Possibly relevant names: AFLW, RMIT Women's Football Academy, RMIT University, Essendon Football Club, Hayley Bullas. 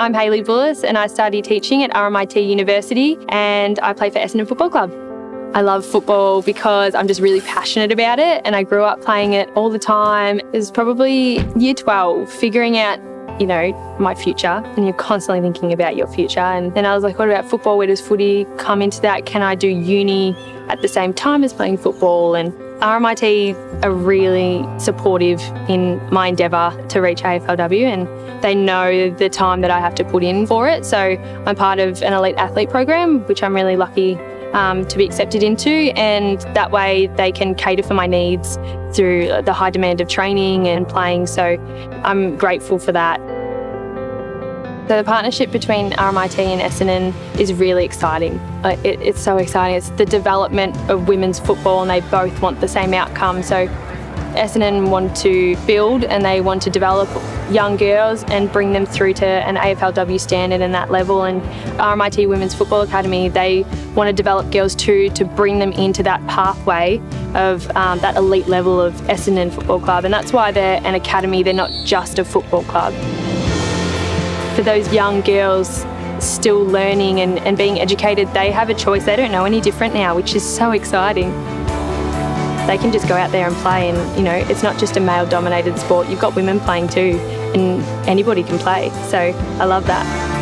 I'm Hayley Bullas and I study teaching at RMIT University and I play for Essendon Football Club. I love football because I'm just really passionate about it and I grew up playing it all the time. It was probably year 12, figuring out, you know, my future, and you're constantly thinking about your future. And then I was like, what about football? Where does footy come into that? Can I do uni at the same time as playing football? And RMIT are really supportive in my endeavour to reach AFLW, and they know the time that I have to put in for it. So I'm part of an elite athlete program, which I'm really lucky to be accepted into, and that way they can cater for my needs through the high demand of training and playing. So I'm grateful for that. So the partnership between RMIT and Essendon is really exciting. It's so exciting. It's the development of women's football and they both want the same outcome. So Essendon want to build and they want to develop young girls and bring them through to an AFLW standard and that level. And RMIT Women's Football Academy, they want to develop girls too to bring them into that pathway of that elite level of Essendon Football Club. And that's why they're an academy, they're not just a football club. For those young girls still learning and being educated, they have a choice. They don't know any different now, which is so exciting. They can just go out there and play, and you know, it's not just a male-dominated sport. You've got women playing too, and anybody can play. So I love that.